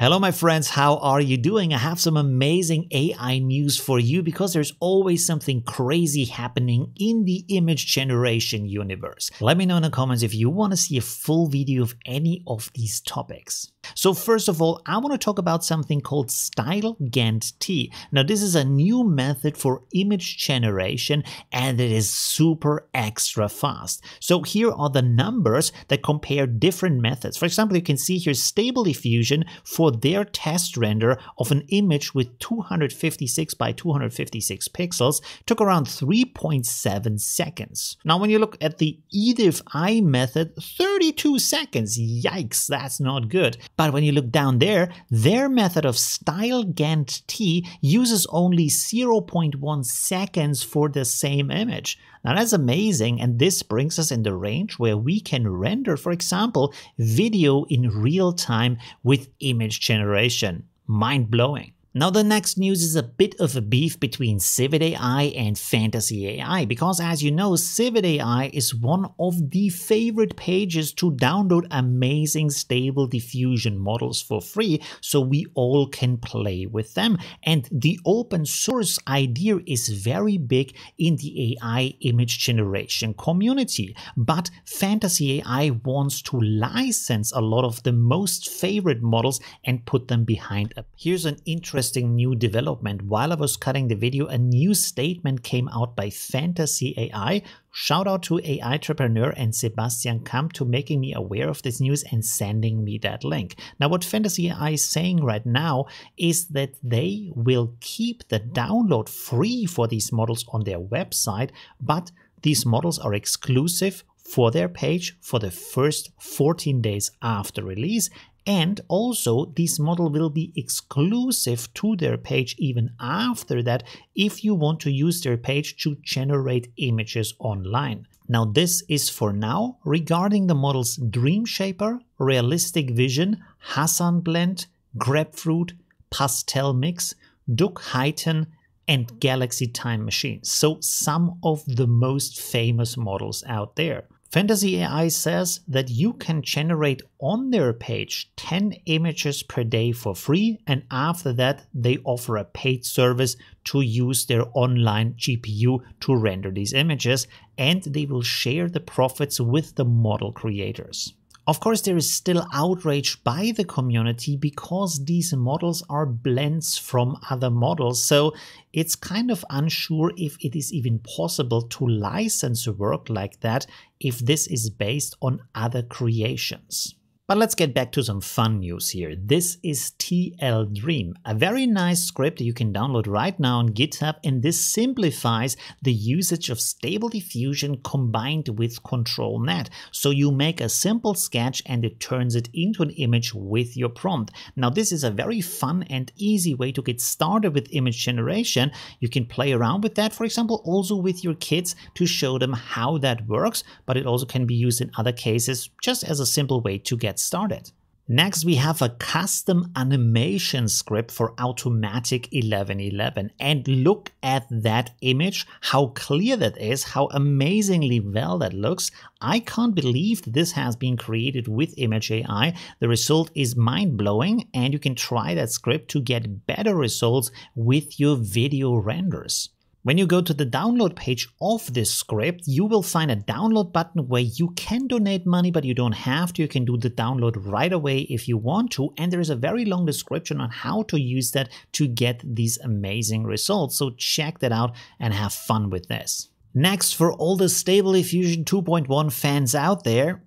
Hello my friends, how are you doing? I have some amazing AI news for you because there's always something crazy happening in the image generation universe. Let me know in the comments if you want to see a full video of any of these topics. So first of all, I want to talk about something called StyleGAN-T. Now this is a new method for image generation and it is super extra fast. So here are the numbers that compare different methods. For example, you can see here Stable Diffusion for their test render of an image with 256 by 256 pixels took around 3.7 seconds. Now when you look at the eDiff-I method, 32 seconds. Yikes, that's not good. But when you look down there, their method of StyleGAN-T uses only 0.1 seconds for the same image. Now that's amazing, and this brings us in the range where we can render, for example, video in real time with image generation. Mind-blowing. Now the next news is a bit of a beef between CivitAI and Fantasy AI because, as you know, CivitAI is one of the favorite pages to download amazing stable diffusion models for free so we all can play with them, and the open source idea is very big in the AI image generation community. But Fantasy AI wants to license a lot of the most favorite models and put them behind a paywall. Here's an interesting new development. While I was cutting the video, a new statement came out by Fantasy AI. Shout out to AItrepreneur and Sebastian Kamp to making me aware of this news and sending me that link. Now what Fantasy AI is saying right now is that they will keep the download free for these models on their website, but these models are exclusive for their page for the first 14 days after release. And also, this model will be exclusive to their page even after that if you want to use their page to generate images online. Now this is for now regarding the models Dream Shaper, Realistic Vision, Hassan Blend, Grapefruit, Pastel Mix, Duke Heighten, and Galaxy Time Machine. So some of the most famous models out there. Fantasy AI says that you can generate on their page 10 images per day for free, and after that they offer a paid service to use their online GPU to render these images, and they will share the profits with the model creators. Of course, there is still outrage by the community because these models are blends from other models, so it's kind of unsure if it is even possible to license work like that if this is based on other creations. But let's get back to some fun news here. This is TL Dream, a very nice script you can download right now on GitHub, and this simplifies the usage of Stable Diffusion combined with ControlNet. So you make a simple sketch and it turns it into an image with your prompt. Now this is a very fun and easy way to get started with image generation. You can play around with that, for example, also with your kids to show them how that works, but it also can be used in other cases just as a simple way to get started. Next, we have a custom animation script for Automatic1111, and look at that image, how clear that is, how amazingly well that looks. I can't believe that this has been created with Image AI. The result is mind-blowing, and you can try that script to get better results with your video renders. When you go to the download page of this script, you will find a download button where you can donate money, but you don't have to. You can do the download right away if you want to, and there is a very long description on how to use that to get these amazing results. So check that out and have fun with this. Next, for all the Stable Diffusion 2.1 fans out there,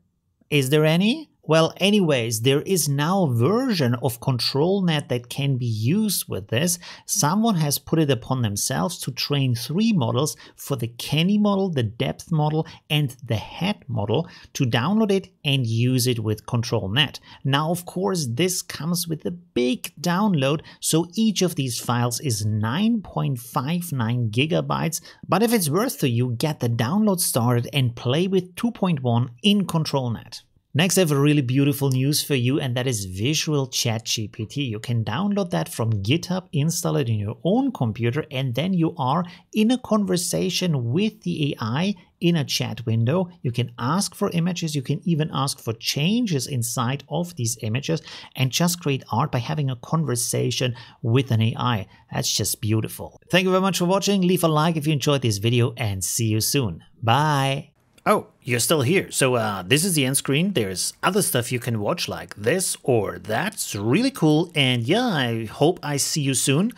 is there any? Well, anyways, there is now a version of ControlNet that can be used with this. Someone has put it upon themselves to train 3 models for the Canny model, the depth model, and the head model to download it and use it with ControlNet. Now, of course, this comes with a big download, so each of these files is 9.59 gigabytes. But if it's worth to you, get the download started and play with 2.1 in ControlNet. Next, I have a really beautiful news for you, and that is Visual ChatGPT. You can download that from GitHub, install it in your own computer, and then you are in a conversation with the AI in a chat window. You can ask for images, you can even ask for changes inside of these images and just create art by having a conversation with an AI. That's just beautiful. Thank you very much for watching. Leave a like if you enjoyed this video and see you soon. Bye. Oh, you're still here. So this is the end screen. There's other stuff you can watch like this or that's really cool. And yeah, I hope I see you soon.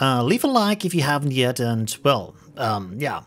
Leave a like if you haven't yet. And well, yeah.